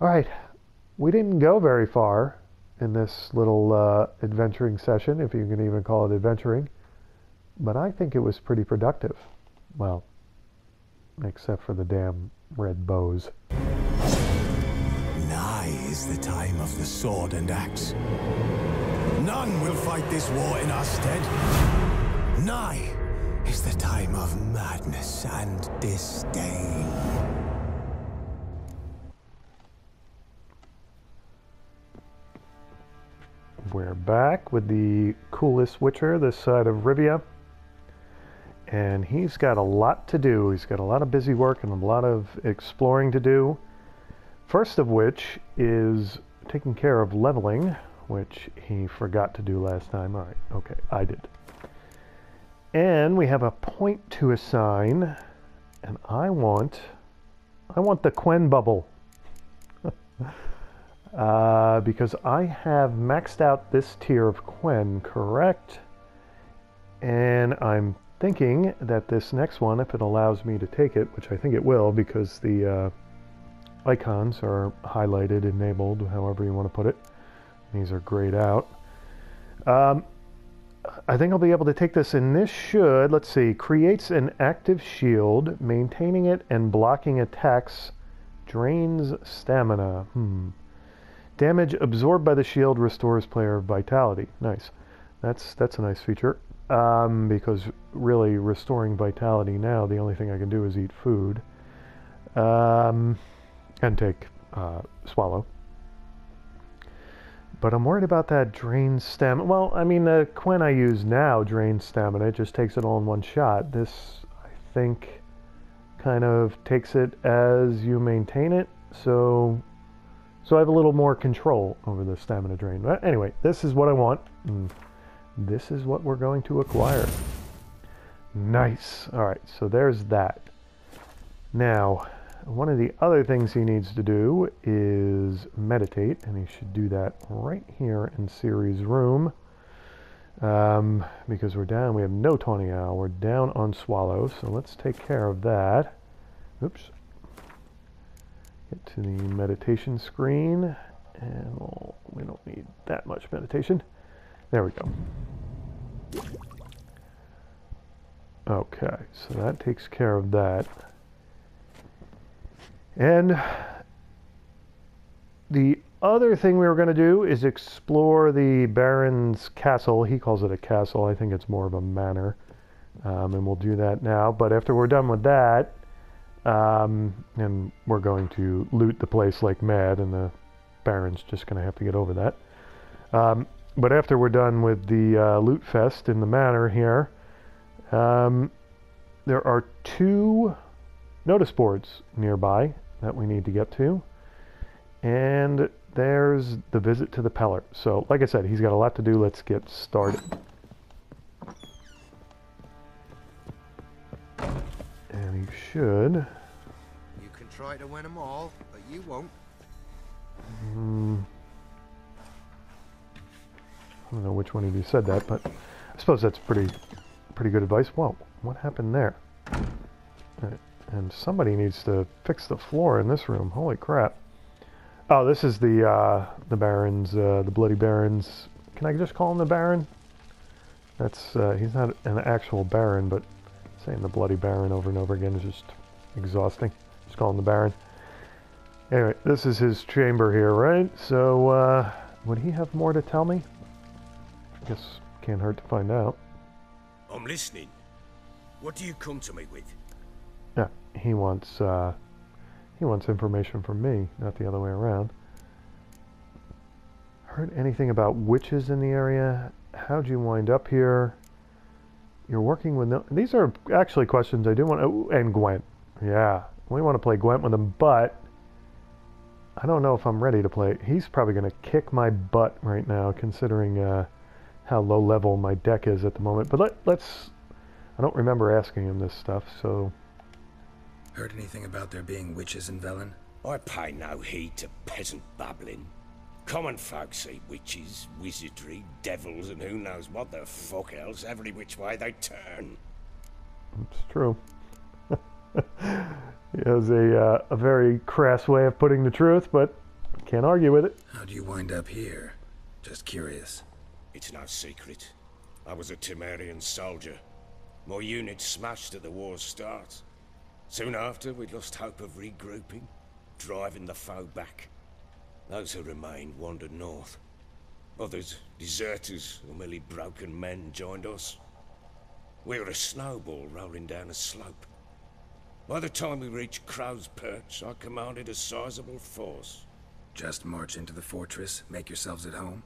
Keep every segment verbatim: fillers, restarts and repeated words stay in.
Alright, we didn't go very far in this little uh, adventuring session, if you can even call it adventuring, but I think it was pretty productive. Well, except for the damn red bows. Nigh is the time of the sword and axe. None will fight this war in our stead. Nigh is the time of madness and disdain. We're back with the coolest Witcher this side of Rivia. And he's got a lot to do. He's got a lot of busy work and a lot of exploring to do. First of which is taking care of leveling, which he forgot to do last time. All right, okay, I did. And we have a point to assign, and I want, I want the Quen bubble. Uh, because I have maxed out this tier of Quen, correct? And I'm thinking that this next one, if it allows me to take it, which I think it will, because the uh, icons are highlighted, enabled, however you want to put it. These are grayed out. Um, I think I'll be able to take this, and this should, let's see, creates an active shield, maintaining it and blocking attacks, drains stamina. Hmm. Damage absorbed by the shield restores player vitality. Nice. That's that's a nice feature. Um, because really, restoring vitality now, the only thing I can do is eat food. Um, and take uh, swallow. But I'm worried about that drain stamina. Well, I mean, the Quen I use now drains stamina. It just takes it all in one shot. This, I think, kind of takes it as you maintain it. So... So I have a little more control over the stamina drain. But anyway, this is what I want. And this is what we're going to acquire. Nice. All right, so there's that. Now, one of the other things he needs to do is meditate. And he should do that right here in Ciri's room. Um, because we're down. We have no Tawny Owl. We're down on Swallow. So let's take care of that. Oops. Get to the meditation screen, and we'll, we don't need that much meditation. There we go. Okay, so that takes care of that. And the other thing we were going to do is explore the Baron's castle. He calls it a castle. I think it's more of a manor. Um, and we'll do that now. But after we're done with that, Um, and we're going to loot the place like mad, and the Baron's just going to have to get over that. Um, but after we're done with the uh, loot fest in the manor here, um, there are two notice boards nearby that we need to get to. And there's the visit to the Peller. So, like I said, he's got a lot to do. Let's get started. And he should... Try to win them all, but you won't. Mm. I don't know which one of you said that, but I suppose that's pretty, pretty good advice. Whoa, what happened there? Right. And somebody needs to fix the floor in this room. Holy crap! Oh, this is the uh, the Baron's, uh, the Bloody Baron's. Can I just call him the Baron? That's uh, he's not an actual Baron, but saying the Bloody Baron over and over again is just exhausting. Just call him the Baron. Anyway, this is his chamber here, right? So, uh, would he have more to tell me? I guess can't hurt to find out. I'm listening. What do you come to me with? Yeah, he wants, uh, he wants information from me, not the other way around. Heard anything about witches in the area? How'd you wind up here? You're working with no... These are actually questions I do want... Oh, and Gwent. Yeah. We want to play Gwent with him, but I don't know if I'm ready to play. He's probably going to kick my butt right now, considering uh, how low level my deck is at the moment. But let, let's... I don't remember asking him this stuff, so... Heard anything about there being witches in Velen? I pay no heed to peasant babbling. Common folk see witches, wizardry, devils, and who knows what the fuck else, every which way they turn. It's true. It was a, uh, a very crass way of putting the truth, but Can't argue with it. How do you wind up here? Just curious. It's no secret. I was a Temerian soldier. My unit smashed at the war's start. Soon after, we'd lost hope of regrouping, driving the foe back. Those who remained wandered north. Others, deserters or merely broken men, joined us. We were a snowball rolling down a slope. By the time we reached Crow's Perch, I commanded a sizable force. Just march into the fortress, make yourselves at home?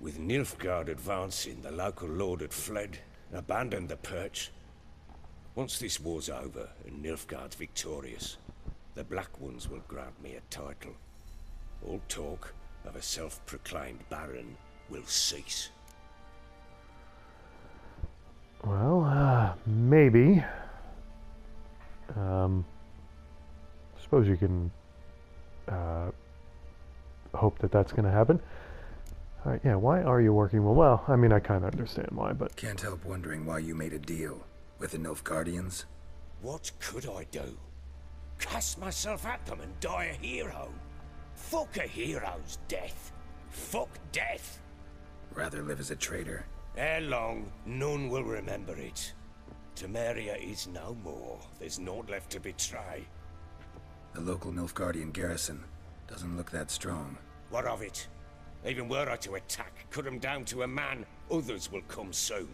With Nilfgaard advancing, the local lord had fled, abandoned the perch. Once this war's over and Nilfgaard's victorious, the Black Ones will grant me a title. All talk of a self-proclaimed baron will cease. Well, uh, maybe. Um, I suppose you can uh, hope that that's going to happen. All right, yeah, why are you working well? Well, I mean, I kind of understand why, but... Can't help wondering why you made a deal. With the Nilfgaardians? What could I do? Cast myself at them and die a hero? Fuck a hero's death. Fuck death. Rather live as a traitor. Ere long, none will remember it. Temeria is no more. There's naught left to betray. The local Nilfgaardian garrison doesn't look that strong. What of it? Even were I to attack, cut them down to a man, others will come soon.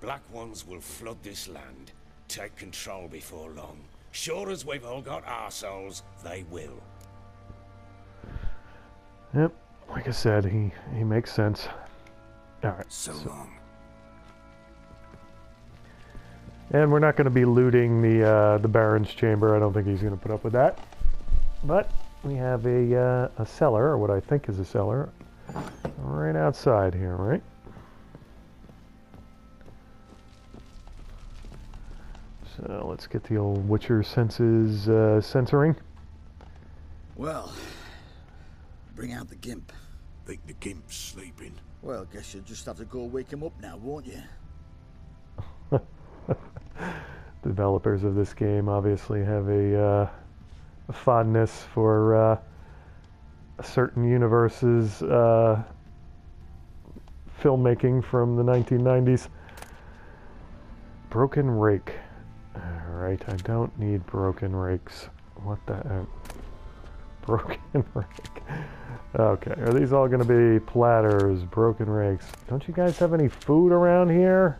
Black Ones will flood this land, take control before long. Sure as we've all got arseholes, they will. Yep, like I said, he, he makes sense. Alright. So, so long. And we're not going to be looting the uh, the Baron's chamber. I don't think he's going to put up with that. But we have a, uh, a cellar, or what I think is a cellar, right outside here, right? So let's get the old Witcher senses uh, censoring. Well, bring out the gimp. Think the gimp's sleeping. Well, guess you'll just have to go wake him up now, won't you? Developers of this game obviously have a, uh, a fondness for uh, a certain universe's uh, filmmaking from the nineteen nineties. Broken Rake. Alright, I don't need broken rakes. What the heck? Broken rake. Okay, are these all going to be platters, broken rakes? Don't you guys have any food around here?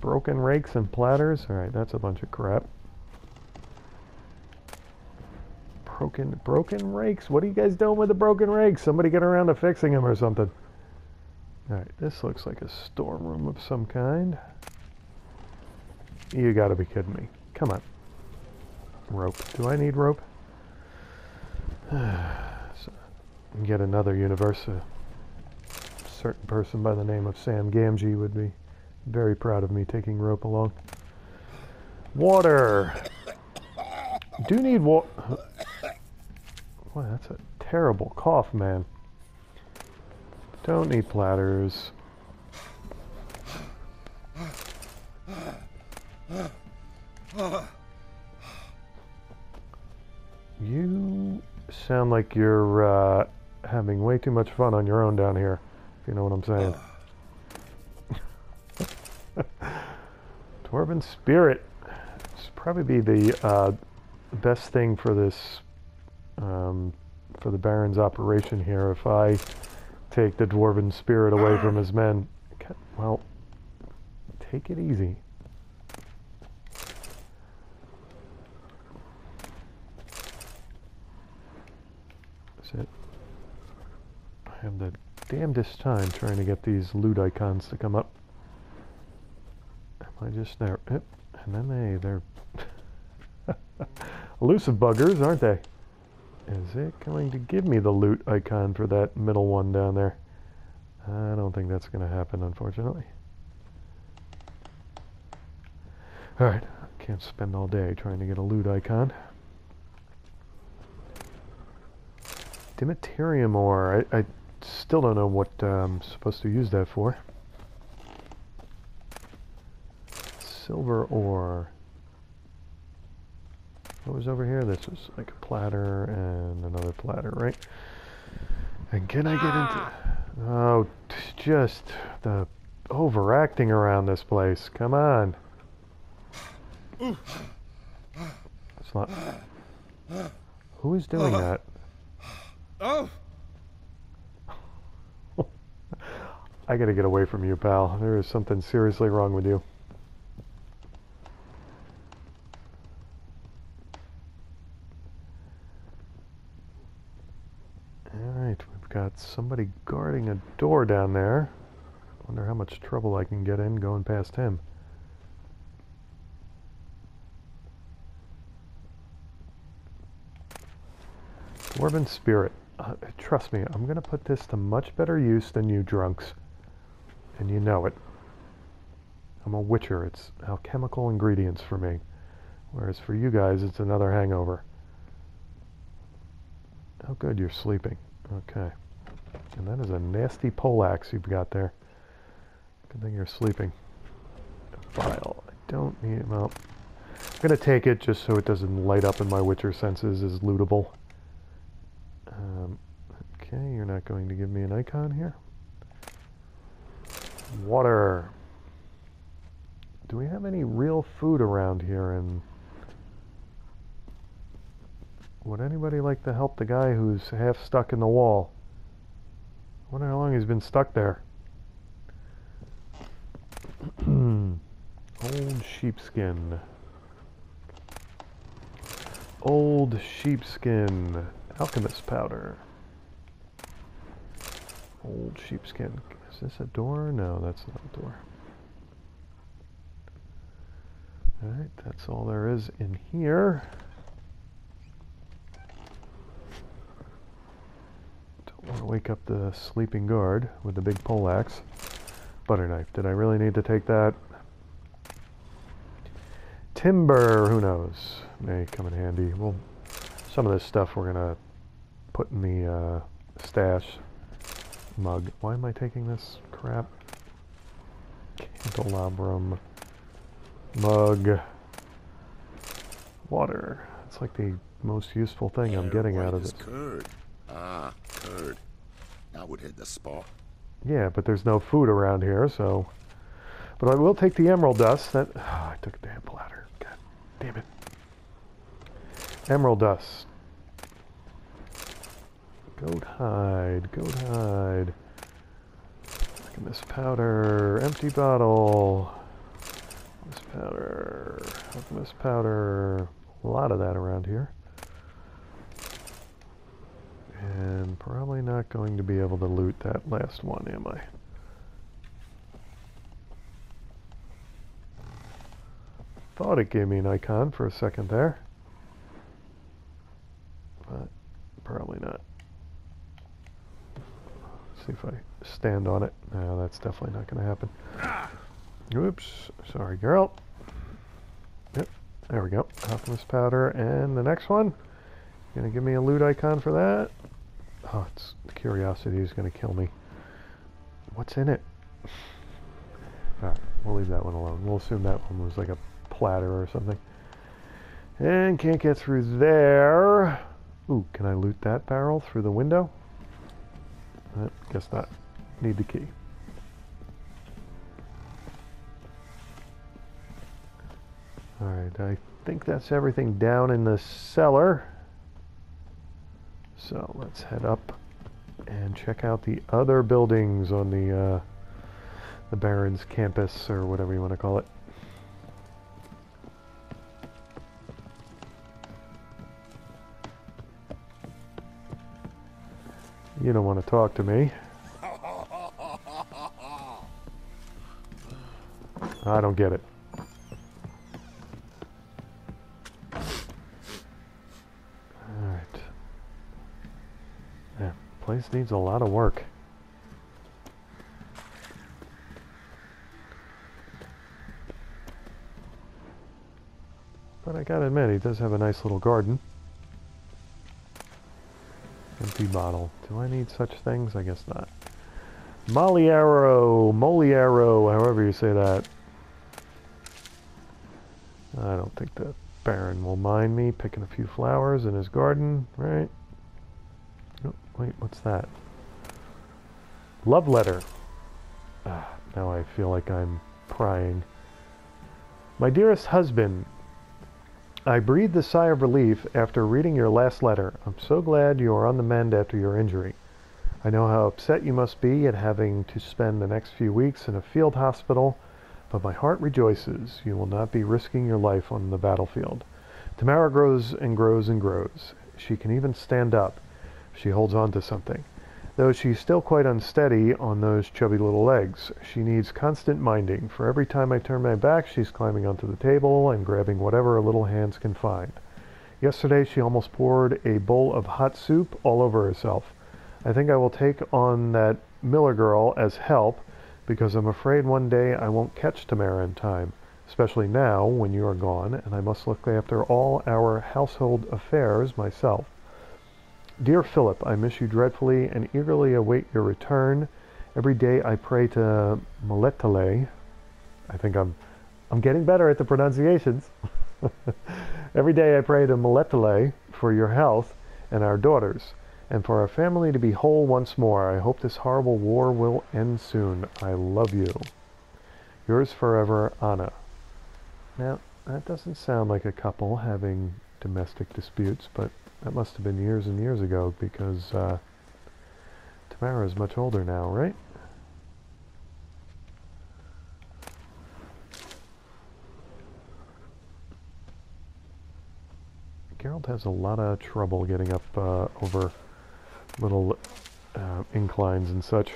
Broken rakes and platters? Alright, that's a bunch of crap. Broken, broken rakes? What are you guys doing with the broken rakes? Somebody get around to fixing them or something. Alright, this looks like a storeroom of some kind. You gotta be kidding me. Come on. Rope. Do I need rope? So, yet another universe. A certain person by the name of Sam Gamgee would be very proud of me taking rope along. Water! Do need water. Boy, that's a terrible cough, man. Don't need platters. You sound like you're uh, having way too much fun on your own down here, if you know what I'm saying. Dwarven Spirit. This would probably be the uh, best thing for this, um, for the Baron's operation here, if I take the Dwarven Spirit away from his men. Okay, well, take it easy. I have the damnedest time trying to get these loot icons to come up. Am I just there? Yep. And then they, they're elusive buggers, aren't they? Is it going to give me the loot icon for that middle one down there? I don't think that's going to happen, unfortunately. Alright, can't spend all day trying to get a loot icon. Dimeritium ore. I, I still don't know what I'm um, supposed to use that for. Silver ore. What was over here? This was like a platter and another platter, right? And can I get into... Oh, just the overacting around this place. Come on. It's not... Who is doing that? Oh! I gotta get away from you, pal. There is something seriously wrong with you. Alright, we've got somebody guarding a door down there. Wonder how much trouble I can get in going past him. Dwarven Spirit. Uh, trust me, I'm gonna put this to much better use than you drunks. And you know it. I'm a witcher. It's alchemical ingredients for me. Whereas for you guys, it's another hangover. Oh good, you're sleeping. Okay. And that is a nasty poleaxe you've got there. Good thing you're sleeping. Vial. I don't need it. Well, I'm going to take it just so it doesn't light up in my witcher senses as lootable. Um, okay, you're not going to give me an icon here. Water. Do we have any real food around here? And would anybody like to help the guy who's half stuck in the wall? I wonder how long he's been stuck there. Old sheepskin. Old sheepskin. Alchemist powder. Old sheepskin. Is this a door? No, that's not a door. Alright, that's all there is in here. Don't want to wake up the sleeping guard with the big poleaxe. Butter knife. Did I really need to take that? Timber, who knows? May come in handy. Well, some of this stuff we're going to put in the uh, stash. Mug. Why am I taking this crap? Candelabrum. Mug. Water. It's like the most useful thing yeah, I'm getting out of it. Curd. Ah, curd. That would hit the spot. Yeah, but there's no food around here, so... But I will take the emerald dust. That oh, I took a damn platter. God damn it. Emerald dust. Goat hide, goat hide. Alchemist powder, empty bottle. Alchemist powder, alchemist powder. A lot of that around here. And probably not going to be able to loot that last one, am I? Thought it gave me an icon for a second there. But probably not. See if I stand on it. No, that's definitely not going to happen. Oops. Sorry, Geralt. Yep. There we go. Alchemist powder. And the next one. You going to give me a loot icon for that? Oh, it's curiosity is going to kill me. What's in it? Alright, we'll leave that one alone. We'll assume that one was like a platter or something. And can't get through there. Ooh, can I loot that barrel through the window? Uh, guess not. Need the key. Alright, I think that's everything down in the cellar. So let's head up and check out the other buildings on the uh, the Baron's campus, or whatever you want to call it. You don't want to talk to me. I don't get it. Alright. Yeah, place needs a lot of work. But I gotta admit, he does have a nice little garden. Empty bottle. Do I need such things? I guess not. Moliero, Moliero, however you say that. I don't think that Baron will mind me picking a few flowers in his garden, right? Oh, wait, what's that? Love letter. Ah, now I feel like I'm prying. My dearest husband, I breathed a sigh of relief after reading your last letter. I'm so glad you are on the mend after your injury. I know how upset you must be at having to spend the next few weeks in a field hospital, but my heart rejoices you will not be risking your life on the battlefield. Tamara grows and grows and grows. She can even stand up. She holds on to something. Though she's still quite unsteady on those chubby little legs, she needs constant minding, for every time I turn my back, she's climbing onto the table and grabbing whatever her little hands can find. Yesterday, she almost poured a bowl of hot soup all over herself. I think I will take on that Miller girl as help, because I'm afraid one day I won't catch Tamara in time, especially now when you are gone, and I must look after all our household affairs myself. Dear Philip, I miss you dreadfully and eagerly await your return. Every day I pray to Moletale. I think I'm, I'm getting better at the pronunciations. Every day I pray to Moletale for your health and our daughters, and for our family to be whole once more. I hope this horrible war will end soon. I love you. Yours forever, Anna. Now, that doesn't sound like a couple having domestic disputes, but that must have been years and years ago, because uh, Tamara is much older now, right? Geralt has a lot of trouble getting up uh, over little uh, inclines and such.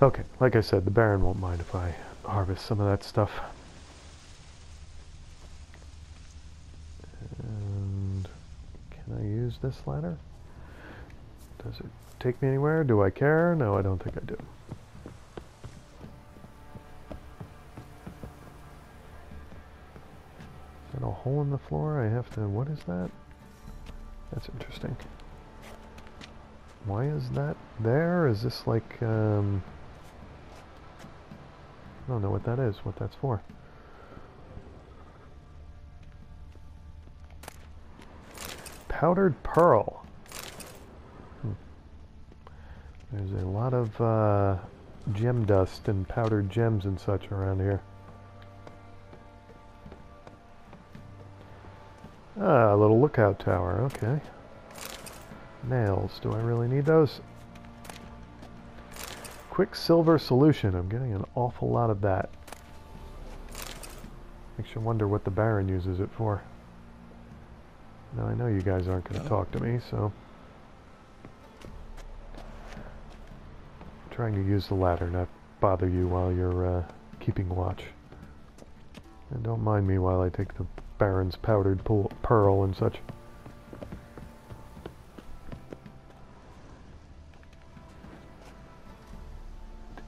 Okay, like I said, the Baron won't mind if I harvest some of that stuff. And can I use this ladder? Does it take me anywhere? Do I care? No, I don't think I do. Is that a hole in the floor? I have to... What is that? That's interesting. Why is that there? Is this like... Um, I don't know what that is, what that's for. Powdered pearl. Hmm. There's a lot of uh, gem dust and powdered gems and such around here. Ah, a little lookout tower, okay. Nails, do I really need those? Quicksilver solution. I'm getting an awful lot of that. Makes you wonder what the Baron uses it for. Now I know you guys aren't going to talk to me, so... I'm trying to use the ladder, not bother you while you're uh, keeping watch. And don't mind me while I take the Baron's powdered pearl and such.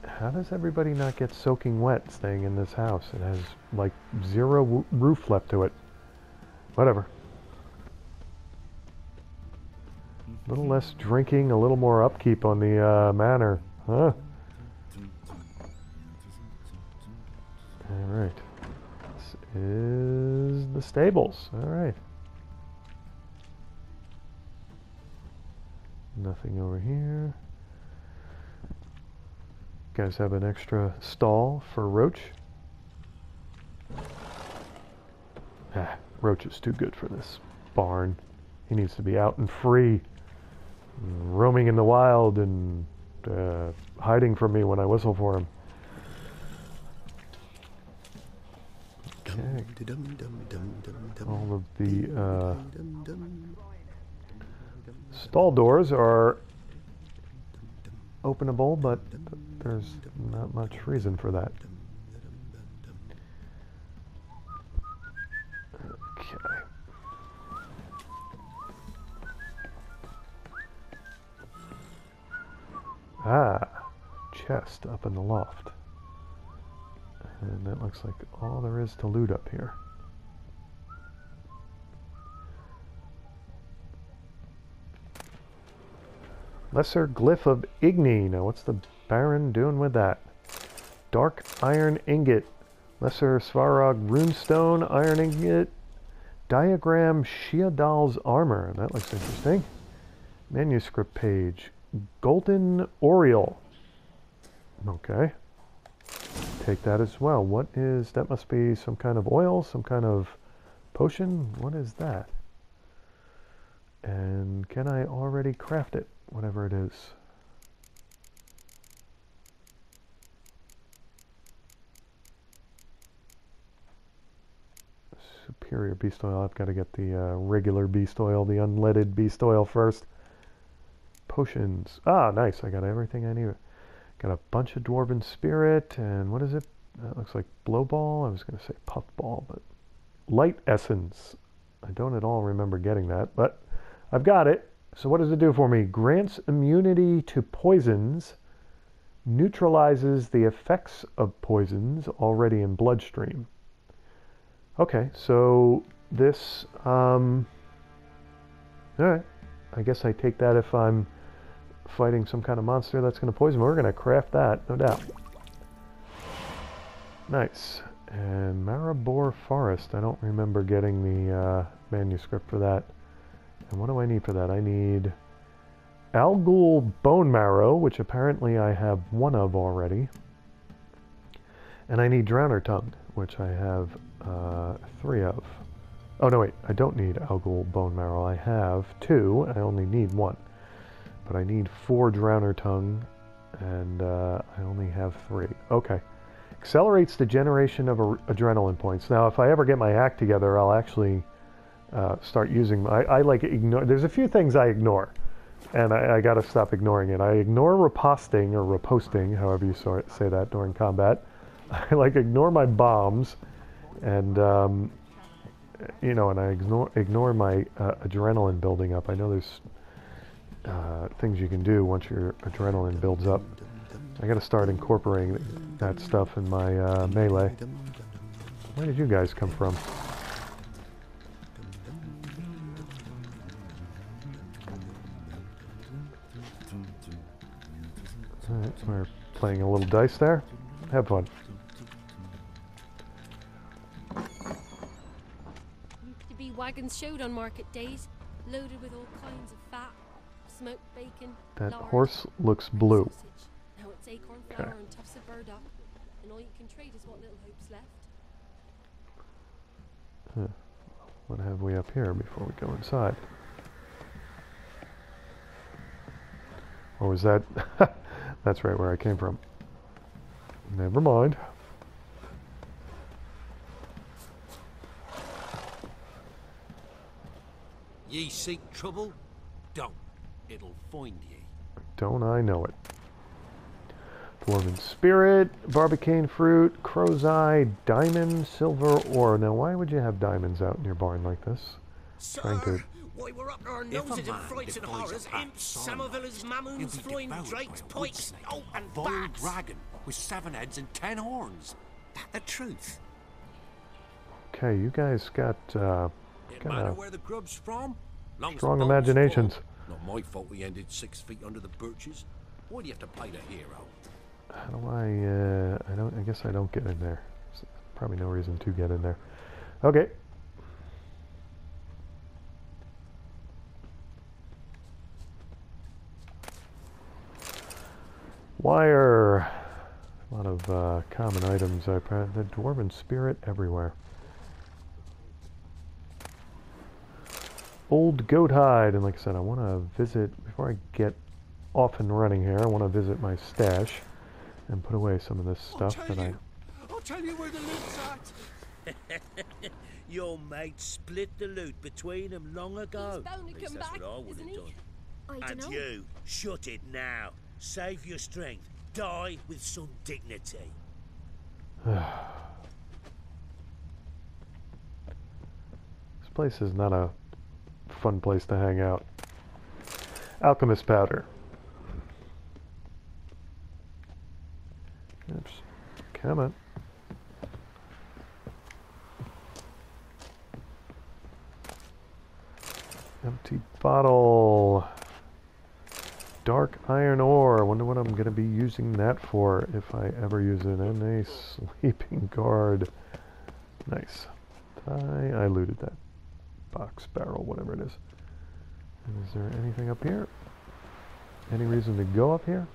How does everybody not get soaking wet staying in this house? It has, like, zero w roof left to it. Whatever. A little less drinking, a little more upkeep on the uh, manor. Huh? Alright. This is the stables. Alright. Nothing over here. You guys have an extra stall for Roach? Ah, Roach is too good for this barn. He needs to be out and free, roaming in the wild and uh, hiding from me when I whistle for him. Okay. All of the uh, stall doors are openable, but there's not much reason for that. Okay. Ah, chest up in the loft. And that looks like all there is to loot up here. Lesser Glyph of Igni. Now what's the Baron doing with that? Dark Iron Ingot. Lesser Svarog Runestone Iron Ingot. Diagram Shia Dahl's Armor. That looks interesting. Manuscript page. Golden Oriole. Okay. Take that as well. What is... that must be some kind of oil, some kind of potion. What is that? And can I already craft it? Whatever it is. Superior beast oil. I've got to get the uh, regular beast oil, the unleaded beast oil first. Potions. Ah, nice. I got everything I need. Got a bunch of dwarven spirit. And what is it? That looks like blowball. I was going to say puffball, but light essence. I don't at all remember getting that, but I've got it. So what does it do for me? Grants immunity to poisons, neutralizes the effects of poisons already in bloodstream. Okay, so this, um, all right, I guess I take that if I'm fighting some kind of monster that's going to poison me. We're going to craft that, no doubt. Nice. And Maribor Forest, I don't remember getting the uh, manuscript for that. And what do I need for that? I need Alghoul Bone Marrow, which apparently I have one of already. And I need Drowner Tongue, which I have uh, three of. Oh, no, wait. I don't need Alghoul Bone Marrow. I have two. I only need one. But I need four Drowner Tongue, and uh, I only have three. Okay. Accelerates the generation of adrenaline points. Now, if I ever get my act together, I'll actually... Uh, start using, I, I like ignore, there's a few things I ignore, and I, I gotta stop ignoring it. I ignore riposting, or riposting, however you saw it, say that during combat. I like ignore my bombs, and, um, you know, and I ignore, ignore my uh, adrenaline building up. I know there's uh, things you can do once your adrenaline builds up. I gotta start incorporating that stuff in my uh, melee. Where did you guys come from? We're playing a little dice there. Have fun. Used to be wagons showed on market days, loaded with all kinds of fat, smoked bacon. That lard, horse looks blue. Sausage. Now it's acorn flour okay. and tufts of burdock, and all you can trade is what little hope's left. Huh. What have we up here before we go inside? Or was that? That's right where I came from. Never mind. Ye seek trouble? Don't. It'll find ye. Don't I know it. Dwarven spirit, barbicane fruit, crow's eye, diamond, silver ore. Now why would you have diamonds out in your barn like this? Sir. Trying to Why we're up to our noses in frights and horrors, imps, Samavilla's, mammoons, flying drakes, pikes, oh, and bats! A dragon with seven heads and ten horns. That the truth. Okay, you guys got, uh, it matter where the grub's from? Strong imaginations. Not my fault we ended six feet under the birches. Why do you have to play the hero? How do I, uh, I don't, I guess I don't get in there. There's probably no reason to get in there. Okay. Wire. A lot of uh, common items. I the dwarven spirit everywhere. Old goat hide, and like I said, I want to visit before I get off and running here. I want to visit my stash and put away some of this stuff that I. I'll tell you where the loot's at. Your mate split the loot between them long ago. He's bound to come back, isn't he? I don't know. And you, shut it now. Save your strength. Die with some dignity. This place is not a fun place to hang out. Alchemist powder. Oops. Come on. Empty bottle. Dark iron ore. I wonder what I'm going to be using that for if I ever use it. And a sleeping guard. Nice. I, I looted that box, barrel, whatever it is. And is there anything up here? Any reason to go up here?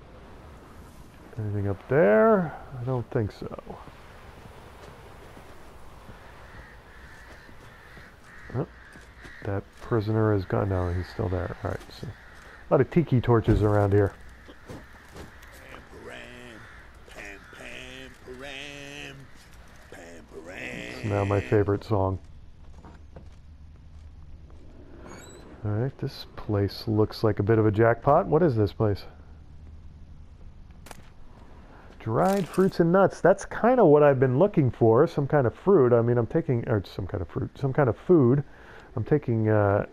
Anything up there? I don't think so. Oh, that prisoner is gone. No, he's still there. All right. So a lot of tiki torches around here. It's now my favorite song. All right, this place looks like a bit of a jackpot. What is this place? Dried fruits and nuts. That's kind of what I've been looking for. Some kind of fruit. I mean, I'm taking... Or some kind of fruit. Some kind of food. I'm taking uh,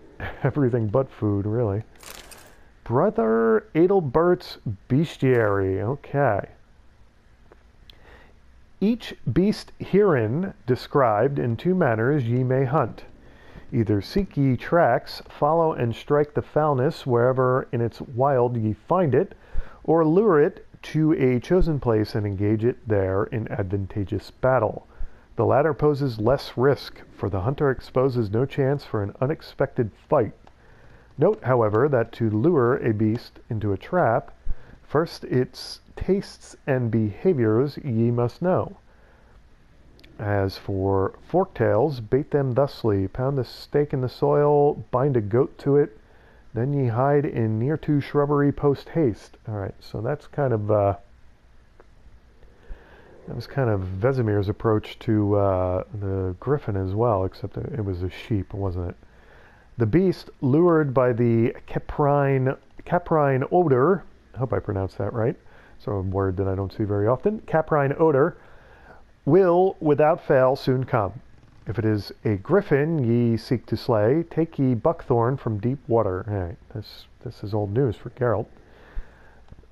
everything but food, really. Brother Adelbert's Bestiary. Okay. Each beast herein described in two manners ye may hunt. Either seek ye tracks, follow and strike the foulness wherever in its wild ye find it, or lure it to a chosen place and engage it there in advantageous battle. The latter poses less risk, for the hunter exposes no chance for an unexpected fight. Note, however, that to lure a beast into a trap, first its tastes and behaviors ye must know. As for fork-tails, bait them thusly. Pound a stake in the soil, bind a goat to it, then ye hide in near to shrubbery post haste. All right, so that's kind of, uh, that was kind of Vesemir's approach to uh, the griffin as well, except it was a sheep, wasn't it? The beast, lured by the caprine, caprine odor, I hope I pronounced that right, it's a word that I don't see very often, caprine odor, will, without fail, soon come. If it is a griffin ye seek to slay, take ye buckthorn from deep water. All right, this, this is old news for Geralt.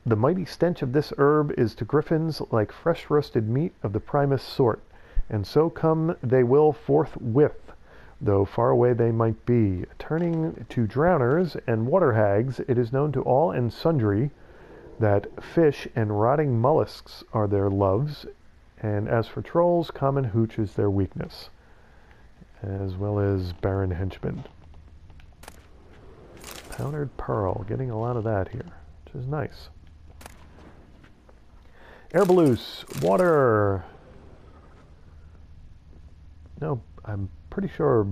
The mighty stench of this herb is to griffins like fresh roasted meat of the primest sort, and so come they will forthwith, though far away they might be. Turning to drowners and water hags, it is known to all and sundry that fish and rotting mollusks are their loves, and as for trolls, common hooch is their weakness. As well as Baron Henchman. Powdered Pearl, getting a lot of that here, which is nice. Air Balloose, water! No, I'm pretty sure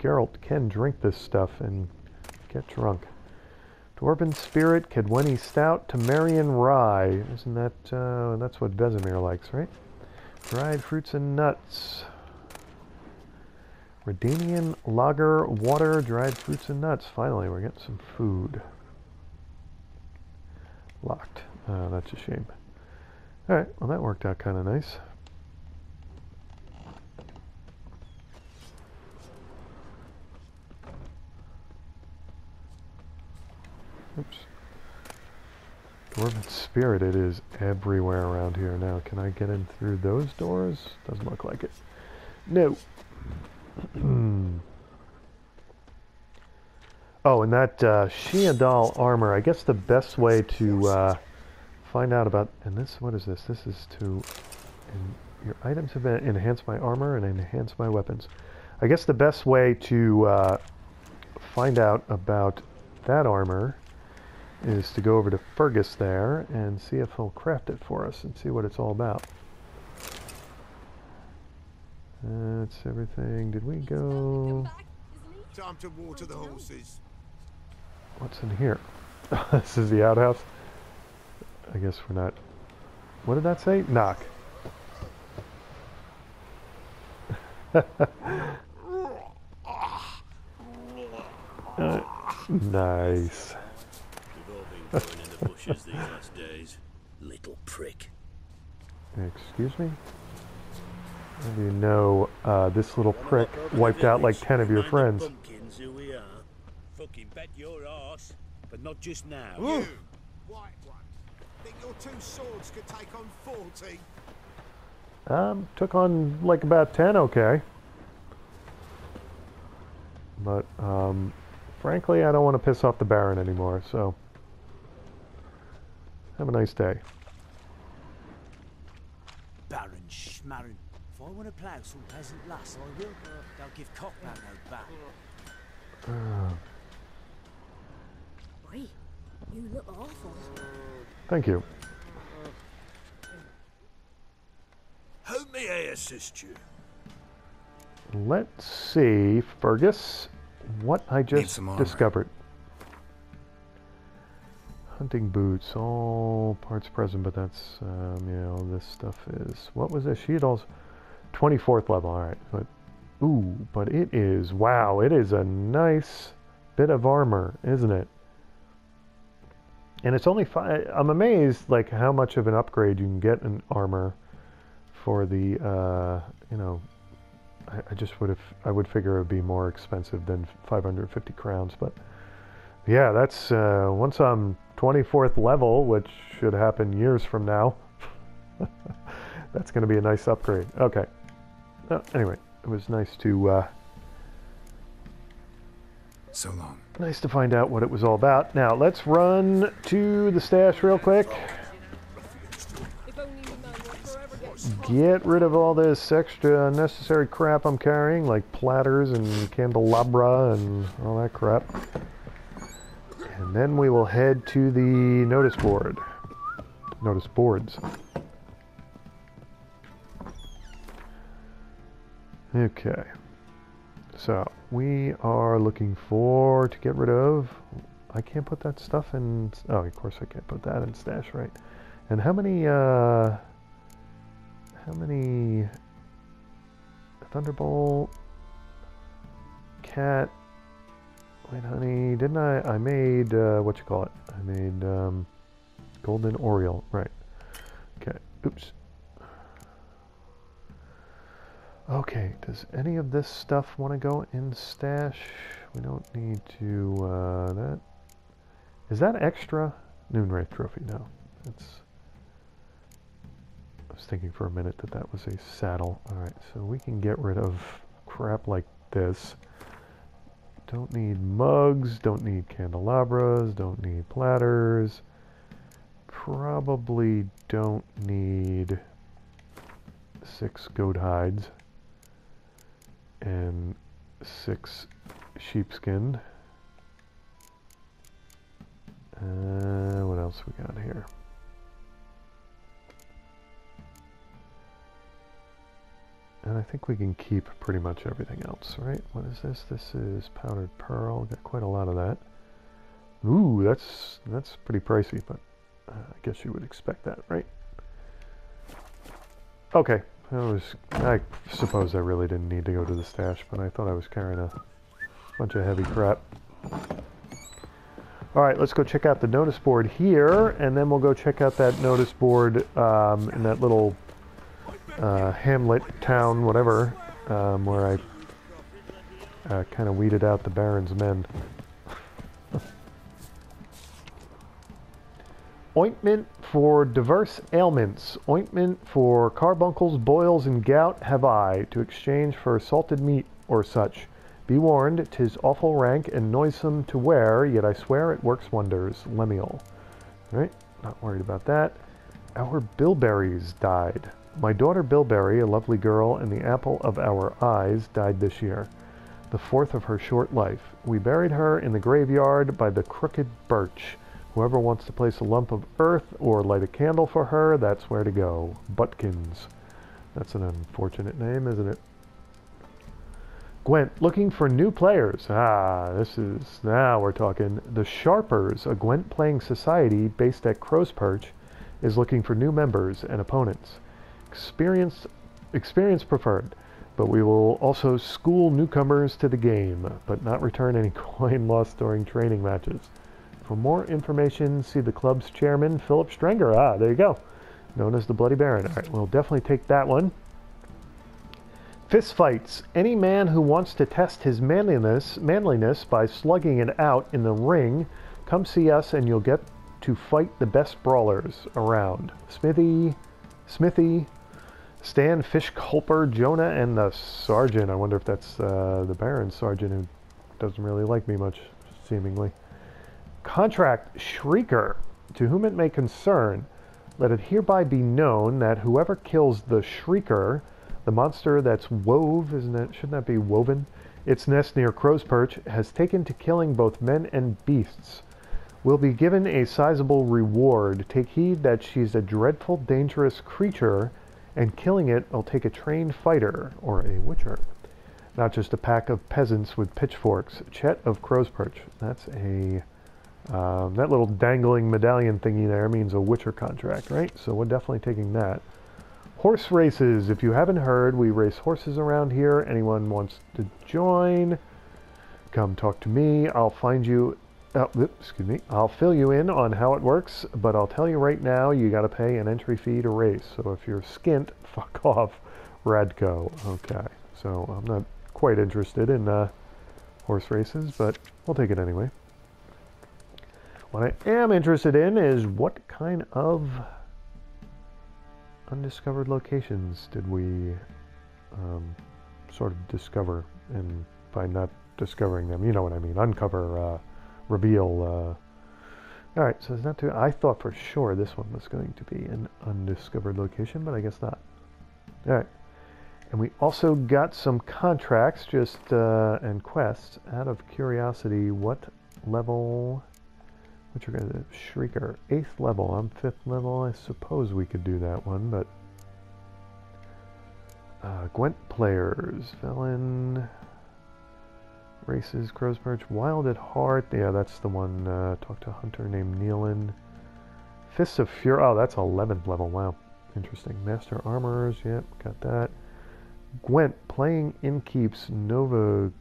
Geralt can drink this stuff and get drunk. Dwarven Spirit, Kedweni Stout, Temerian Rye. Isn't that, uh, that's what Vesemir likes, right? Dried fruits and nuts. Redanian lager, water, dried fruits and nuts. Finally, we're getting some food. Locked. Oh, that's a shame. All right, well, that worked out kind of nice. Oops. Dwarven Spirit, it is everywhere around here now. Can I get in through those doors? Doesn't look like it. No. Oh, and that uh, Shia Dahl armor. I guess the best way to uh, find out about... And this, what is this? This is to... And your items have been enhanced my armor and enhance my weapons. I guess the best way to uh, find out about that armor is to go over to Fergus there and see if he'll craft it for us and see what it's all about. That's everything. Did we go? Time to water the horses. What's in here? This is the outhouse. I guess we're not. What did that say? Knock. uh, nice. We've all been going in the bushes these last days, little prick. Excuse me? You know, uh, this little prick wiped out like ten of your friends. Fucking bet your ass, but not just now. You, white one. Think your two swords could take on forty? Um, took on like about ten, okay. But um, frankly, I don't want to piss off the Baron anymore, so have a nice day. Baron Schmarren. If I want to plough some peasant lass, I will. They'll give Cockman no back. Uh. Boy, you look awful. Thank you. How may I assist you? Let's see, Fergus, what I just discovered. Hunting boots, all parts present, but that's, um, you know, this stuff is, what was this? Shia Dahl's twenty-fourth level, all right. But, ooh, but it is, wow, it is a nice bit of armor, isn't it? And it's only five, I'm amazed, like, how much of an upgrade you can get in armor for the, uh, you know, I, I just would have, I would figure it would be more expensive than five hundred fifty crowns, but yeah, that's, uh, once I'm twenty-fourth level, which should happen years from now, that's going to be a nice upgrade. Okay. Uh, anyway, it was nice to, uh, so long. Nice to find out what it was all about. Now, let's run to the stash real quick. Get rid of all this extra unnecessary crap I'm carrying, like platters and candelabra and all that crap. And then we will head to the notice board. Notice boards. Okay. So, we are looking for to get rid of... I can't put that stuff in... Oh, of course I can't put that in stash, right? And how many... Uh, how many... Thunderbolt... Cat... Wait, honey, didn't I... I made... Uh, what you call it? I made... Um, Golden Oriole, right. Okay, oops. Okay, does any of this stuff want to go in stash? We don't need to, uh, that. Is that extra? Noonwraith Trophy, no. It's, I was thinking for a minute that that was a saddle. Alright, so we can get rid of crap like this. Don't need mugs, don't need candelabras, don't need platters. Probably don't need six goat hides. And six sheepskin. Uh, what else we got here? And I think we can keep pretty much everything else, right? What is this? This is powdered pearl. Got quite a lot of that. Ooh, that's that's pretty pricey, but uh, I guess you would expect that, right? Okay. I was, I suppose I really didn't need to go to the stash, but I thought I was carrying a bunch of heavy crap. Alright, let's go check out the notice board here, and then we'll go check out that notice board um, in that little uh, hamlet, town, whatever, um, where I uh, kind of weeded out the Baron's men. Ointment for diverse ailments. Ointment for carbuncles, boils, and gout have I, to exchange for salted meat or such. Be warned, 'tis awful rank and noisome to wear, yet I swear it works wonders. Lemuel. Alright, not worried about that. Our bilberries died. My daughter Bilberry, a lovely girl, and the apple of our eyes, died this year, the fourth of her short life. We buried her in the graveyard by the crooked birch. Whoever wants to place a lump of earth or light a candle for her, that's where to go. Butkins. That's an unfortunate name, isn't it? Gwent, looking for new players. Ah, this is... Now we're talking. The Sharpers, a Gwent-playing society based at Crow's Perch, is looking for new members and opponents. Experience, experience preferred, but we will also school newcomers to the game, but not return any coin lost during training matches. For more information, see the club's chairman, Philip Strenger. Ah, there you go. Known as the Bloody Baron. All right, we'll definitely take that one. Fist fights. Any man who wants to test his manliness, manliness by slugging it out in the ring, come see us and you'll get to fight the best brawlers around. Smithy, Smithy, Stan, Fish, Culper, Jonah, and the Sergeant. I wonder if that's uh, the Baron Sergeant, who doesn't really like me much. seemingly. Contract Shrieker, to whom it may concern, let it hereby be known that whoever kills the Shrieker, the monster that's wove, isn't it? Shouldn't that be woven? Its nest near Crow's Perch, has taken to killing both men and beasts, will be given a sizable reward. Take heed that she's a dreadful, dangerous creature, and killing it will take a trained fighter, or a witcher, not just a pack of peasants with pitchforks. Chet of Crow's Perch. That's a... Um, that little dangling medallion thingy there means a Witcher contract, right? So we're definitely taking that. Horse races. If you haven't heard, we race horses around here. Anyone wants to join, come talk to me. I'll find you... Oh, excuse me. I'll fill you in on how it works, but I'll tell you right now, you got to pay an entry fee to race. So if you're skint, fuck off, Radko. Okay. So I'm not quite interested in uh, horse races, but we'll take it anyway. What I am interested in is what kind of undiscovered locations did we um, sort of discover, and by not discovering them, you know what I mean, uncover, uh, reveal. Uh. All right, so it's not too... I thought for sure this one was going to be an undiscovered location, but I guess not. All right, and we also got some contracts just uh, and quests. Out of curiosity, what level... Which we're going to Shrieker, eighth level. I'm fifth level. I suppose we could do that one, but uh, Gwent players, Velen, races, Crow's Perch, Wild at Heart. Yeah, that's the one. Uh, talk to a hunter named Nealon. Fists of Fury. Oh, that's eleventh level. Wow, interesting. Master Armorers. Yep, got that. Gwent playing Innkeeps, Novograd.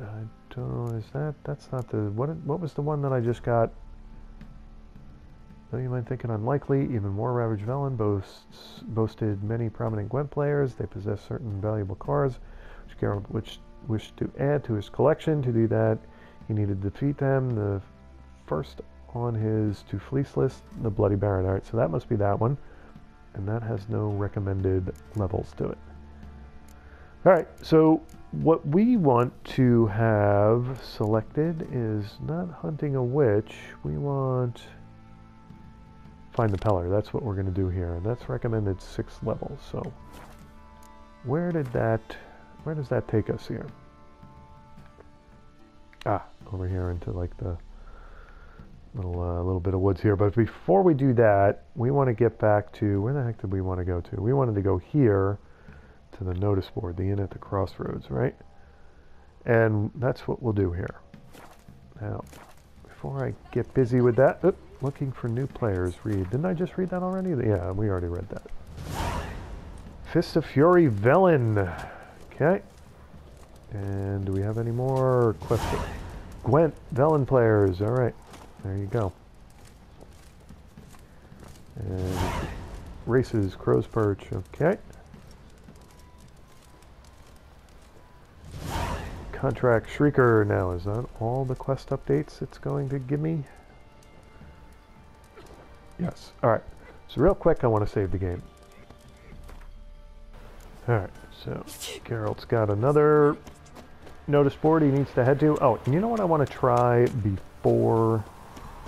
I don't know. Is that? That's not the... What? What was the one that I just got? Though you might think it unlikely, even more Ravaged Velen boasts, boasted many prominent Gwent players. They possess certain valuable cards, which Geralt which wished to add to his collection. To do that, he needed to defeat them. The first on his to fleece list, the Bloody Baron. All right, so that must be that one, and that has no recommended levels to it. All right, so what we want to have selected is not hunting a witch. We want... Find the Peller. That's what we're going to do here. And that's recommended sixth level. So where did that... Where does that take us here? Ah, over here into like the little, uh, little bit of woods here. But before we do that, we want to get back to... Where the heck did we want to go to? We wanted to go here to the notice board, the inn at the crossroads, right? And that's what we'll do here. Now, before I get busy with that, oop, looking for new players, read. Didn't I just read that already? Yeah, we already read that. Fist of Fury Velen. Okay. And do we have any more questions? Gwent Velen players. All right. There you go. And races, Crow's Perch. Okay. Contract Shrieker now. Is that all the quest updates it's going to give me? Yes. Alright. So real quick, I want to save the game. Alright. So Geralt's got another notice board he needs to head to. Oh, and you know what I want to try before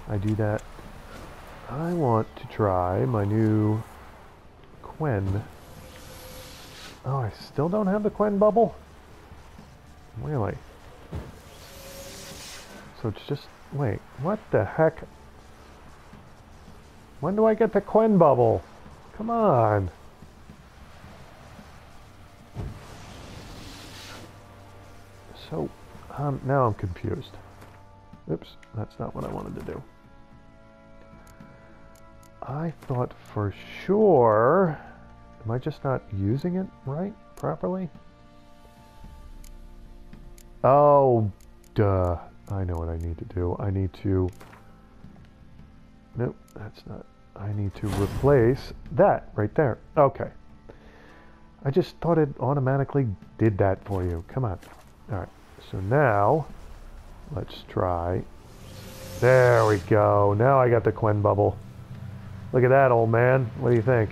I do that? I want to try my new Quen. Oh, I still don't have the Quen bubble? Really? So it's just... Wait, what the heck? When do I get the Quen bubble? Come on! So, um, now I'm confused. Oops, that's not what I wanted to do. I thought for sure... Am I just not using it right? Properly? Oh, duh. I know what I need to do. I need to... Nope, that's not... I need to replace that right there. Okay. I just thought it automatically did that for you. Come on. All right. So now, let's try... There we go. Now I got the Quen bubble. Look at that, old man. What do you think?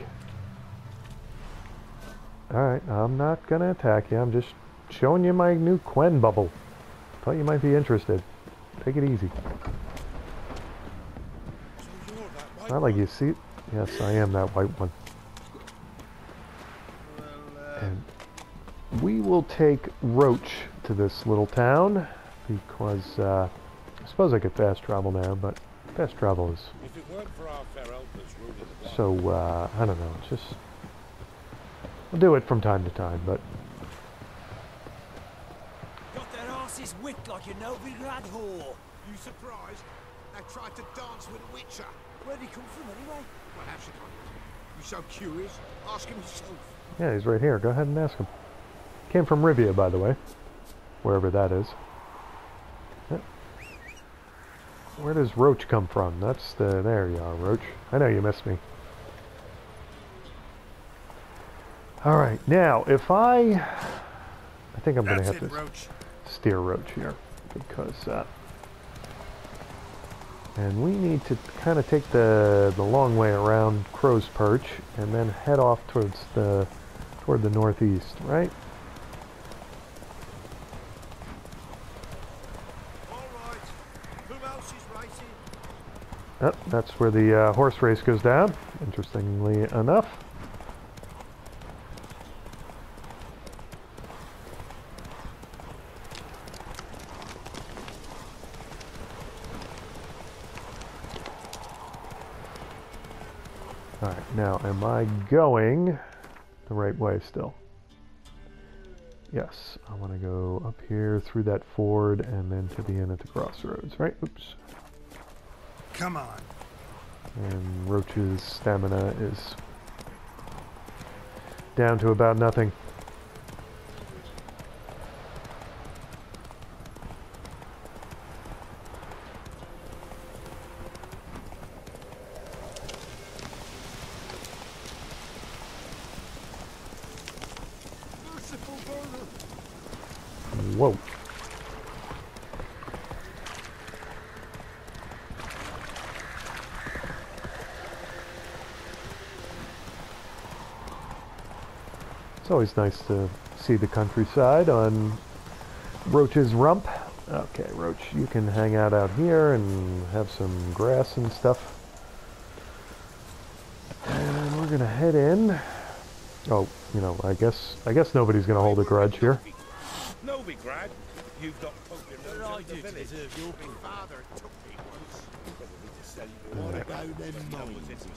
All right. I'm not going to attack you. I'm just... showing you my new Quen bubble. Thought you might be interested. Take it easy. So you're that white Not like one. You see. Yes, I am that white one. Well, uh... And we will take Roach to this little town because uh, I suppose I could fast travel now, but fast travel is. If it weren't for our fair elders, rooted so uh, I don't know. Just we'll do it from time to time, but. Is wit like a Novigrad whore. You surprised? They tried to dance with Witcher. Where'd he come from anyway? Well, how should I? You so curious? Ask him yourself. Yeah, he's right here. Go ahead and ask him. Came from Rivia, by the way. Wherever that is. Yeah. Where does Roach come from? That's the... There you are, Roach. I know you missed me. Alright, now, if I... I think I'm going to have to... Roach. Steer Roach here because uh, and we need to kind of take the the long way around Crow's Perch and then head off towards the toward the northeast, right? All right. Who else is racing? Oh, that's where the uh, horse race goes down, interestingly enough. Now, am I going the right way still? Yes, I want to go up here through that ford and then to the end at the crossroads, right? Oops. Come on. And Roach's stamina is down to about nothing. Whoa. It's always nice to see the countryside on Roach's rump. Okay, Roach, you can hang out out here and have some grass and stuff. And we're gonna head in. Oh, you know, I guess I guess nobody's gonna hold a grudge here. Grad, you've got I did to deserve your big father took me once.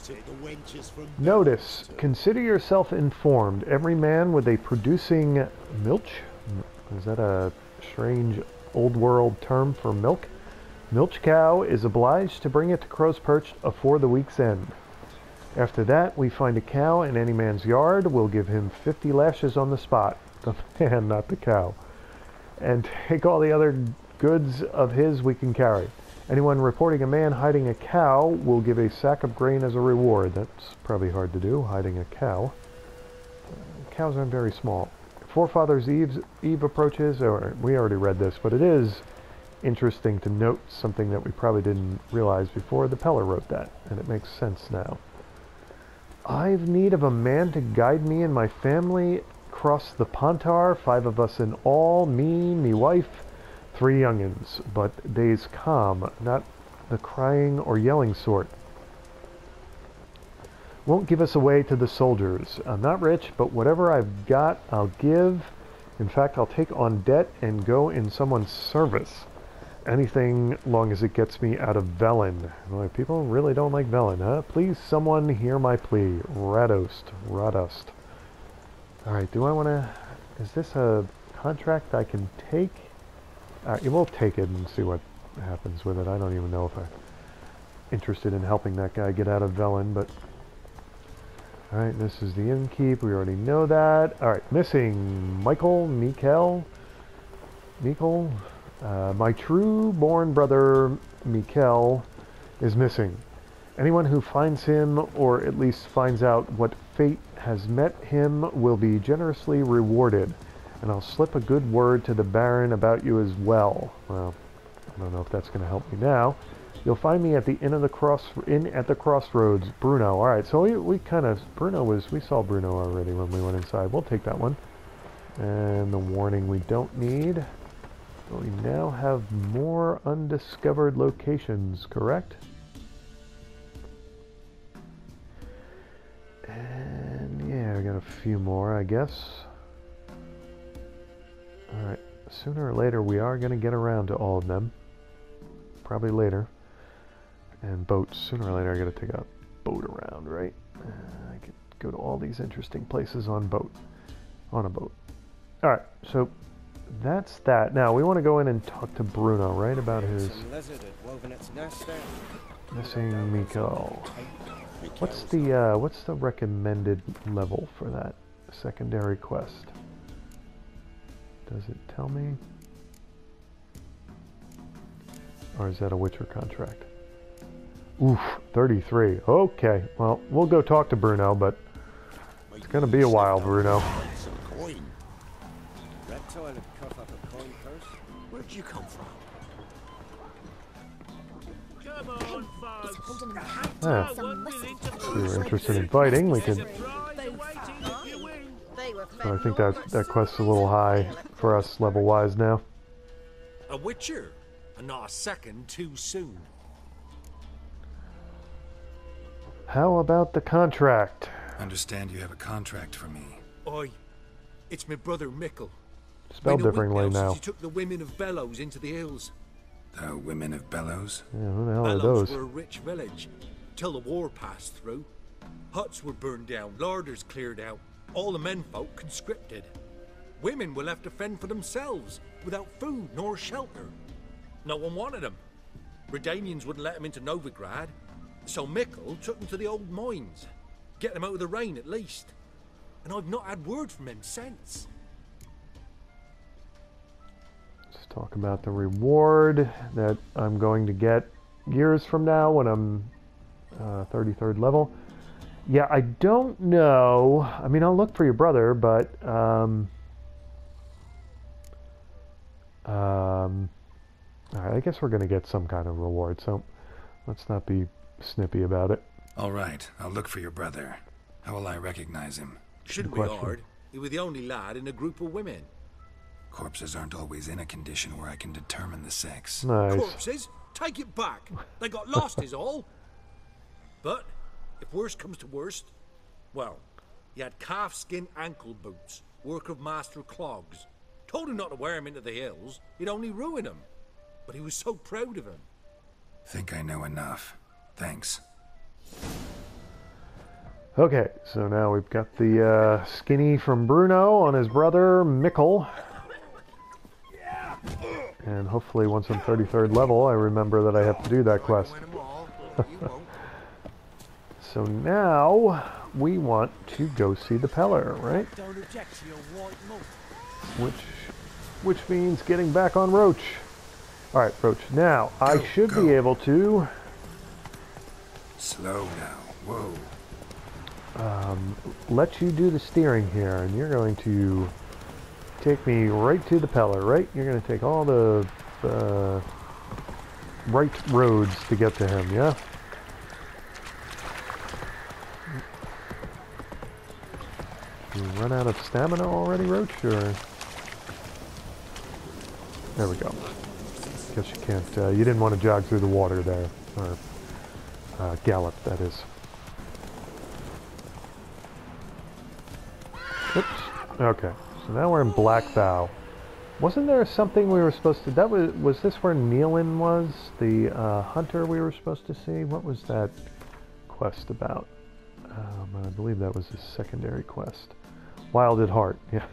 Notice, consider yourself informed. Every man with a producing milch. Is that a strange old world term for milk? Milch cow is obliged to bring it to Crow's Perch afore the week's end. After that, we find a cow in any man's yard. We'll give him fifty lashes on the spot. The man, not the cow. And take all the other goods of his we can carry. Anyone reporting a man hiding a cow will give a sack of grain as a reward. That's probably hard to do, hiding a cow. Uh, cows aren't very small. Forefathers' Eve's, Eve approaches, or we already read this, but it is interesting to note something that we probably didn't realize before. The Peller wrote that, and it makes sense now. I've need of a man to guide me and my family across the Pontar, five of us in all, me, me wife, three youngins, but they's calm, not the crying or yelling sort. Won't give us away to the soldiers. I'm not rich, but whatever I've got, I'll give. In fact, I'll take on debt and go in someone's service. Anything, long as it gets me out of Velen. Boy, people really don't like Velen, huh? Please, someone hear my plea. Radost, Radost. Alright, do I want to... Is this a contract I can take? Alright, we'll take it and see what happens with it. I don't even know if I'm interested in helping that guy get out of Velen, but... Alright, this is the innkeep. We already know that. Alright, missing Mikel, Mikel, Mikel. Uh, my true-born brother, Mikel, is missing. Anyone who finds him, or at least finds out what fate has met him, will be generously rewarded, and I'll slip a good word to the Baron about you as well. Well, I don't know if that's going to help me now. You'll find me at the inn of the cross, inn at the crossroads, Bruno. All right, so we we kind of Bruno was we saw Bruno already when we went inside. We'll take that one, and the warning we don't need. But we now have more undiscovered locations, correct? And yeah, we got a few more, I guess. Alright, sooner or later we are going to get around to all of them. Probably later. And boats, sooner or later I got to take a boat around, right? Uh, I could go to all these interesting places on boat. On a boat. Alright, so that's that. Now, we want to go in and talk to Bruno, right, about his missing Mikel. What's the, uh, what's the recommended level for that secondary quest? Does it tell me? Or is that a Witcher contract? Oof, thirty-three. Okay, well, we'll go talk to Bruno, but it's going to be a while, Bruno. Where'd you come from? Come on, ah. If we were interested in fighting, we could. So I think that that quest's a little high for us level-wise now. A Witcher, and not a second too soon. How about the contract? Understand you have a contract for me. Oi, it's my brother Mikel. Spelled differently now. You took the women of Bellows into the hills. The women of Bellows? Yeah, who the hell are those? Bellows were a rich village, till the war passed through. Huts were burned down, larders cleared out, all the menfolk conscripted. Women were left to fend for themselves, without food nor shelter. No one wanted them. Redanians wouldn't let them into Novigrad, so Mikel took them to the old mines. Get them out of the rain at least. And I've not had word from him since. Talk about the reward that I'm going to get years from now when I'm uh, thirty-third level. Yeah, I don't know. I mean, I'll look for your brother, but um, um, all right, I guess we're going to get some kind of reward, so let's not be snippy about it. All right, I'll look for your brother. How will I recognize him? Shouldn't be hard. He was the only lad in a group of women. Corpses aren't always in a condition where I can determine the sex. Nice. Corpses? Take it back. They got lost is all. But, if worst comes to worst, well, he had calf-skin ankle boots, work of master clogs. Told him not to wear him into the hills, he'd only ruin him. But he was so proud of him. Think I know enough. Thanks. Okay, so now we've got the uh, skinny from Bruno on his brother, Mikel. And hopefully once I'm thirty-third level, I remember that I have to do that quest. So now, we want to go see the Peller, right? Which which means getting back on Roach. Alright, Roach. Now, I go, should go. be able to... Slow now. Whoa. Um, let you do the steering here, and you're going to... Take me right to the Peller, right? You're going to take all the uh, right roads to get to him, yeah? You run out of stamina already, Roach? Or... There we go. Guess you can't, uh, you didn't want to jog through the water there. Or uh, gallop, that is. Oops. Okay. So now we're in Blackbow. Wasn't there something we were supposed to... That was, was this where Nealon was? The uh, hunter we were supposed to see? What was that quest about? Um, I believe that was his secondary quest. Wild at Heart, yeah.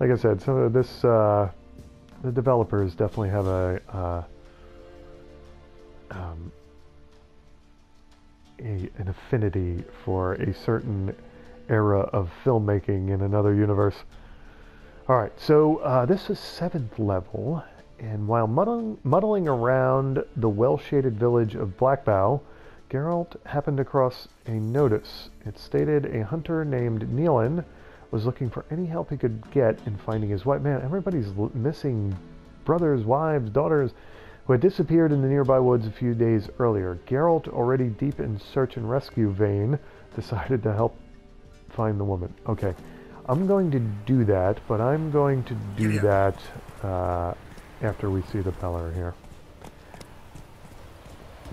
Like I said, some of this... Uh, the developers definitely have a... Uh, um, a an affinity for a certain... era of filmmaking in another universe. Alright, so uh, this is seventh level, and while muddling, muddling around the well-shaded village of Blackbow, Geralt happened across a notice. It stated a hunter named Nealon was looking for any help he could get in finding his wife. Man, everybody's missing brothers, wives, daughters, who had disappeared in the nearby woods a few days earlier. Geralt, already deep in search and rescue vein, decided to help find the woman. Okay, I'm going to do that, but I'm going to do that uh, after we see the Peller here.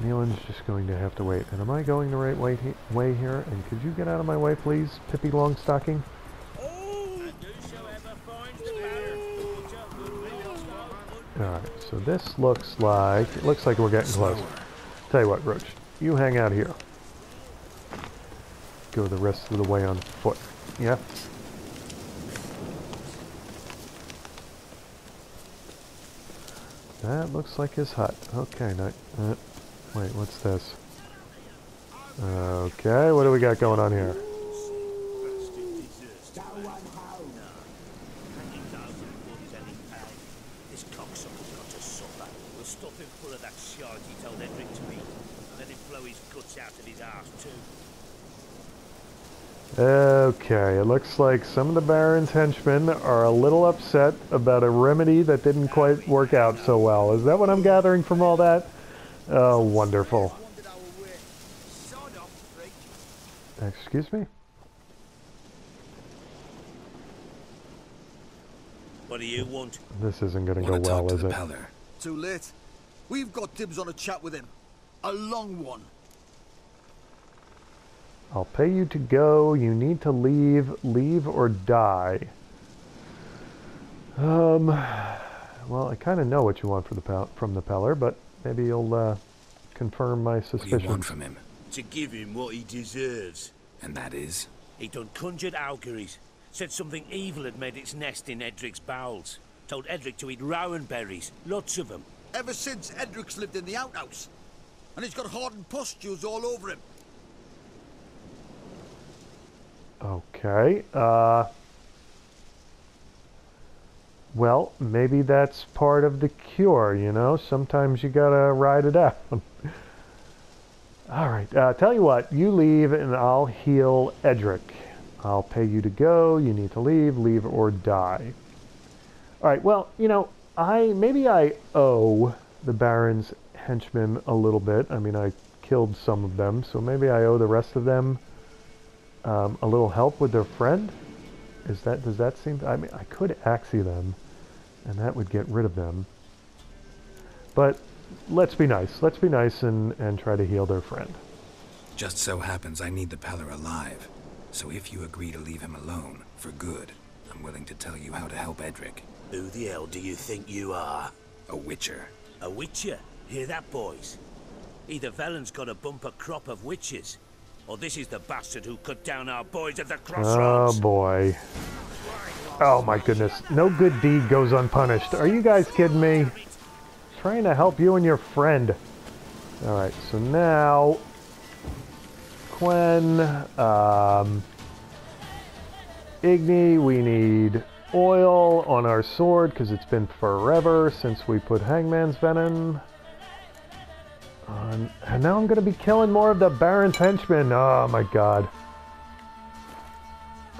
Nealon's just going to have to wait. And am I going the right way, he way here? And could you get out of my way, please, Pippi Longstocking? Alright, so this looks like... It looks like we're getting close. Tell you what, Roach, you hang out here. Go the rest of the way on foot. Yeah? That looks like his hut. Okay, no, uh, wait, what's this? Okay, what do we got going on here? Okay, it looks like some of the Baron's henchmen are a little upset about a remedy that didn't quite work out so well. Is that what I'm gathering from all that? Oh, wonderful. Excuse me? What do you want? This isn't going to go well, is it? Too late. We've got dibs on a chat with him. A long one. I'll pay you to go. You need to leave. Leave or die. Um, well, I kind of know what you want for the from the Peller, but maybe you'll uh, confirm my suspicion. What do you want from him? To give him what he deserves. And that is? He done conjured auguries. Said something evil had made its nest in Edric's bowels. Told Edric to eat rowan berries. Lots of them. Ever since Edric's lived in the outhouse. And he's got hardened pustules all over him. Okay, uh... well, maybe that's part of the cure, you know? Sometimes you gotta ride it out. Alright, uh, tell you what, you leave and I'll heal Edric. I'll pay you to go, you need to leave, leave or die. Alright, well, you know, I maybe I owe the Baron's henchmen a little bit. I mean, I killed some of them, so maybe I owe the rest of them Um, a little help with their friend? Is that, does that seem... I mean, I could axie them, and that would get rid of them. But let's be nice. Let's be nice and, and try to heal their friend. Just so happens I need the Peller alive. So if you agree to leave him alone, for good, I'm willing to tell you how to help Edric. Who the hell do you think you are? A Witcher. A Witcher? Hear that, boys? Either Velen's got a bumper crop of Witches, or this is the bastard who cut down our boys at the crossroads. Oh boy. Oh my goodness. No good deed goes unpunished. Are you guys kidding me? Trying to help you and your friend. Alright, so now... Quen, um... Igni, we need oil on our sword, because it's been forever since we put Hangman's Venom. Um, and now I'm going to be killing more of the Baron's henchmen. Oh my god.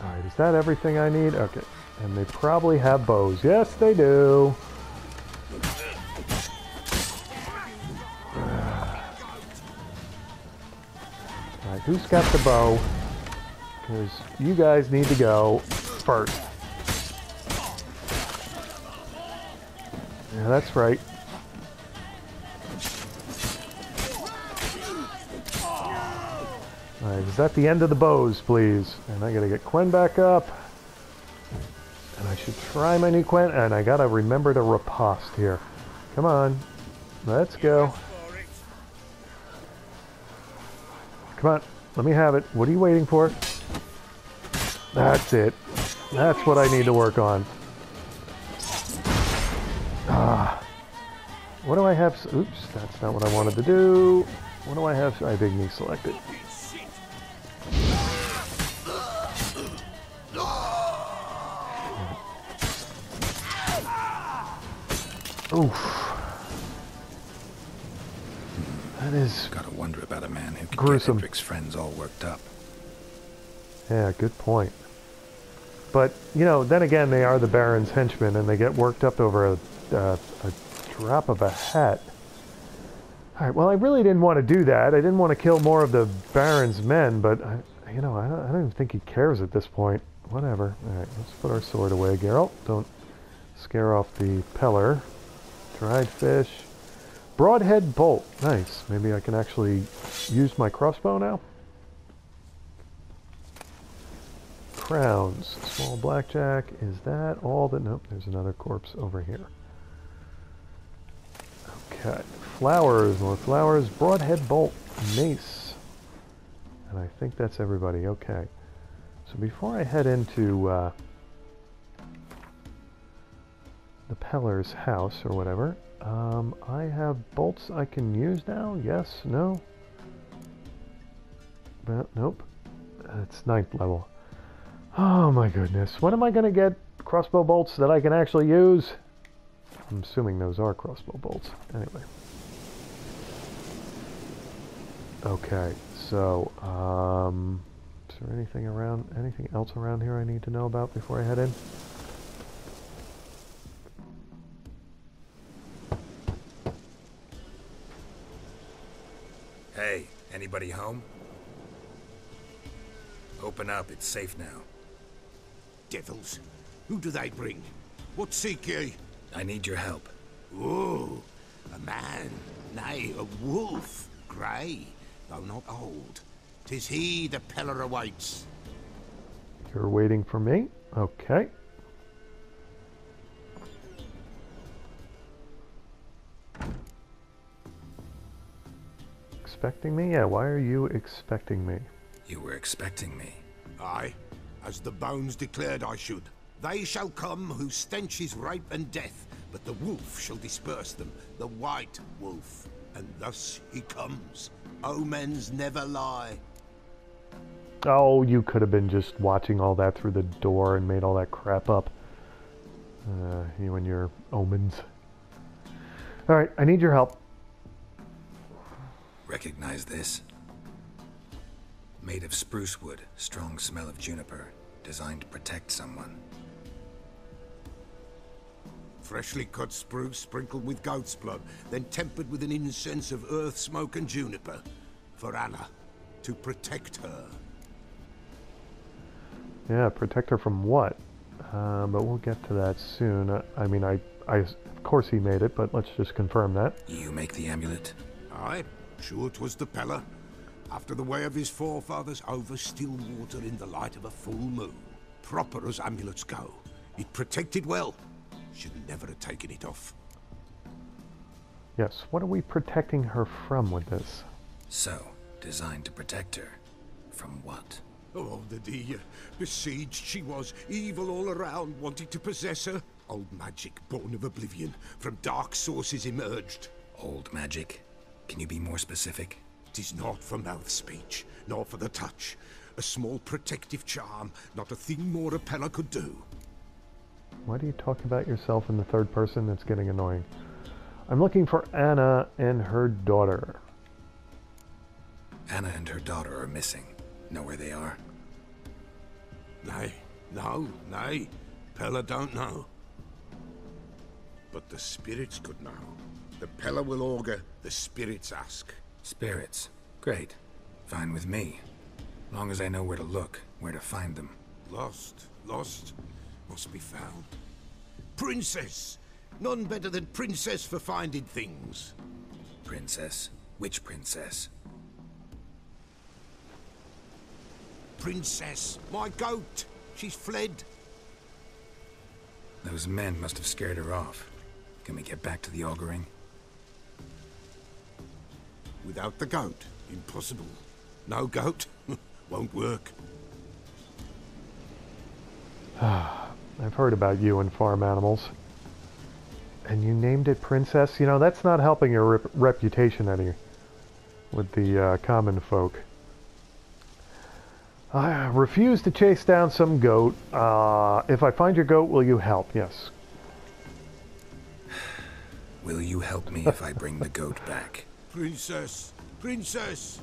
Alright, is that everything I need? Okay. And they probably have bows. Yes, they do. Alright, who's got the bow? Because you guys need to go first. Yeah, that's right. Alright, is that the end of the bows, please? And I gotta get Quen back up. And I should try my new Quen. And I gotta remember to riposte here. Come on. Let's go. Come on. Let me have it. What are you waiting for? That's it. That's what I need to work on. Ah. What do I have? Oops, that's not what I wanted to do. What do I have? I have Igni selected. Oof. That is... Gotta wonder about a man who can get Edric's friends all worked up. Yeah, good point. But, you know, then again, they are the Baron's henchmen, and they get worked up over a, uh, a drop of a hat. Alright, well, I really didn't want to do that. I didn't want to kill more of the Baron's men, but, I, you know, I don't, I don't even think he cares at this point. Whatever. Alright, let's put our sword away, Geralt. Don't scare off the Peller. Fried fish. Broadhead bolt. Nice. Maybe I can actually use my crossbow now. Crowns. Small blackjack. Is that all that? Nope, there's another corpse over here. Okay. Flowers. More flowers. Broadhead bolt. Mace. And I think that's everybody. Okay. So before I head into uh, the Peller's house or whatever, um, I have bolts I can use now. Yes, no, but nope. It's ninth level. Oh my goodness! When am I going to get crossbow bolts that I can actually use? I'm assuming those are crossbow bolts. Anyway. Okay, so um, is there anything around? Anything else around here I need to know about before I head in? Hey, anybody home? Open up, it's safe now. Devils, who do they bring? What seek ye? I need your help. Ooh, a man, nay, a wolf, grey, though not old. 'Tis he the Peller awaits. You're waiting for me? Okay. Expecting me? Yeah, why are you expecting me? You were expecting me. Aye, as the bones declared I should. They shall come whose stench is rape and death, but the wolf shall disperse them, the white wolf. And thus he comes. Omens never lie. Oh, you could have been just watching all that through the door and made all that crap up. Uh, you and your omens. Alright, I need your help. Recognize this? Made of spruce wood, strong smell of juniper, designed to protect someone. Freshly cut spruce sprinkled with goat's blood, then tempered with an incense of earth, smoke and juniper. For Anna, to protect her. Yeah, protect her from what? Uh, but we'll get to that soon. I, I mean, I, I, of course he made it, but let's just confirm that. You make the amulet? Aye. Sure, 'twas the Peller, after the way of his forefathers, over still water in the light of a full moon. Proper as amulets go, it protected well. Should never have taken it off. Yes, what are we protecting her from with this? So, designed to protect her from what? Oh, the dear. Besieged she was, evil all around, wanted to possess her. Old magic, born of oblivion, from dark sources emerged. Old magic? Can you be more specific? 'Tis not for mouth speech, nor for the touch. A small protective charm, not a thing more a Peller could do. Why do you talk about yourself in the third person? That's getting annoying. I'm looking for Anna and her daughter. Anna and her daughter are missing. Know where they are? Nay, no, nay. Peller don't know. But the spirits could know. The Peller will augur, the spirits ask. Spirits? Great. Fine with me. Long as I know where to look, where to find them. Lost, lost, must be found. Princess! None better than princess for finding things. Princess? Which princess? Princess, my goat! She's fled! Those men must have scared her off. Can we get back to the auguring? Without the goat, impossible. No goat, won't work. I've heard about you and farm animals. And you named it Princess? You know, that's not helping your rep reputation any with the uh, common folk. I refuse to chase down some goat. Uh, if I find your goat, will you help? Yes. Will you help me if I bring the goat back? Princess! Princess!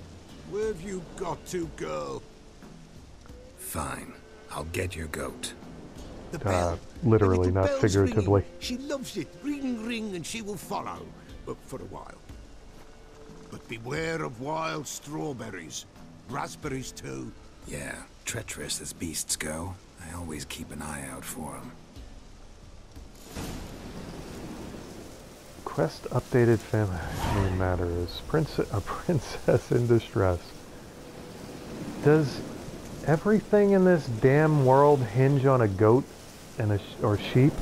Where have you got to, girl? Fine. I'll get your goat. The bell. Uh, literally, not figuratively. Ringing. She loves it. Ring, ring, and she will follow. But for a while. But beware of wild strawberries. Raspberries, too. Yeah, treacherous as beasts go. I always keep an eye out for them. Quest updated family matters. Prince a princess in distress. Does everything in this damn world hinge on a goat and a sh or sheep?